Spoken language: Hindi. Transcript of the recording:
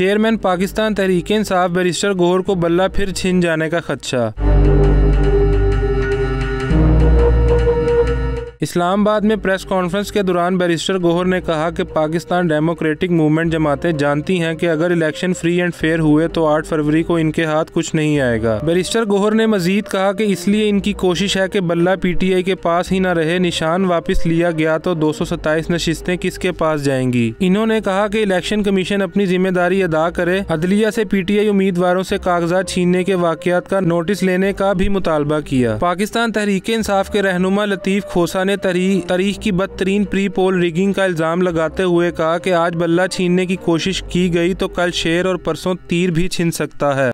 चेयरमैन पाकिस्तान तहरीक-ए-इंसाफ बैरिस्टर गोहर को बल्ला फिर छिन जाने का खदशा। इस्लामाबाद में प्रेस कॉन्फ्रेंस के दौरान बैरिस्टर गोहर ने कहा कि पाकिस्तान डेमोक्रेटिक मूवमेंट जमातें जानती हैं कि अगर इलेक्शन फ्री एंड फेयर हुए तो 8 फरवरी को इनके हाथ कुछ नहीं आएगा। बैरिस्टर गोहर ने मजीद कहा कि इसलिए इनकी कोशिश है कि बल्ला पीटीआई के पास ही न रहे। निशान वापस लिया गया तो 227 नशिस्तें किसके पास जाएंगी। इन्होंने कहा कि इलेक्शन कमीशन अपनी जिम्मेदारी अदा करे। अदलिया से पीटीआई उम्मीदवारों से कागजात छीनने के वाकयात का नोटिस लेने का भी मुतालबा किया। पाकिस्तान तहरीक-ए-इंसाफ के रहनुमा लतीफ़ खोसा तारीख की बदतरीन प्री पोल रिगिंग का इल्जाम लगाते हुए कहा कि आज बल्ला छीनने की कोशिश की गई तो कल शेर और परसों तीर भी छिन सकता है।